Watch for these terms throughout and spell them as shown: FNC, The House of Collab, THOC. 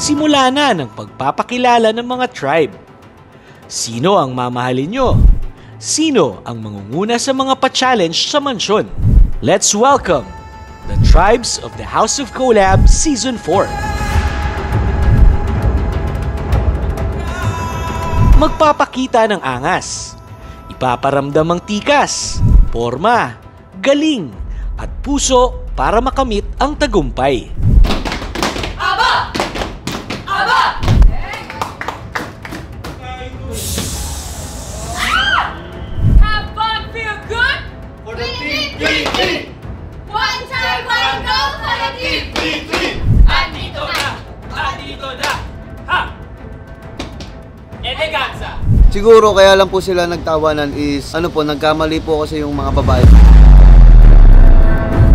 Simula na ng pagpapakilala ng mga tribe. Sino ang mamahalin nyo? Sino ang mangunguna sa mga pa-challenge sa mansyon? Let's welcome the tribes of the House of Collab Season 4. Magpapakita ng angas. Ipaparamdam ang tikas, porma, galing at puso para makamit ang tagumpay. Aba! Aba! Siguro kaya lang po sila nagtawanan is nagkamali po kasi yung mga babae.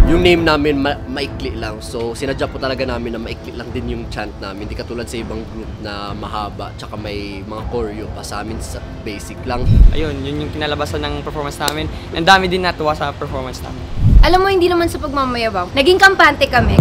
Yung name namin maikli lang, so sinadya po talaga namin na maikli lang din yung chant namin. Hindi katulad sa ibang group na mahaba tsaka may mga choreo pa, sa amin sa basic lang. Ayun, yun yung kinalabasan ng performance namin. Ang dami din natuwa sa performance namin. Alam mo, hindi naman sa pagmamayabang, naging kampante kami.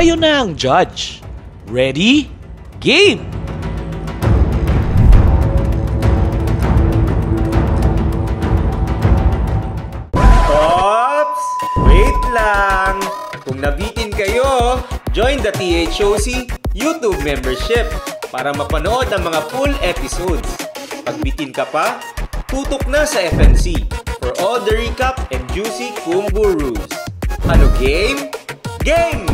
Kayo na ang judge. Ready? Game! Oops! Wait lang! Kung nabitin kayo, join the THOC YouTube membership para mapanood ang mga full episodes. Pagbitin ka pa, tutok na sa FNC for all the recap and juicy kumbu rules. Ano game? Game!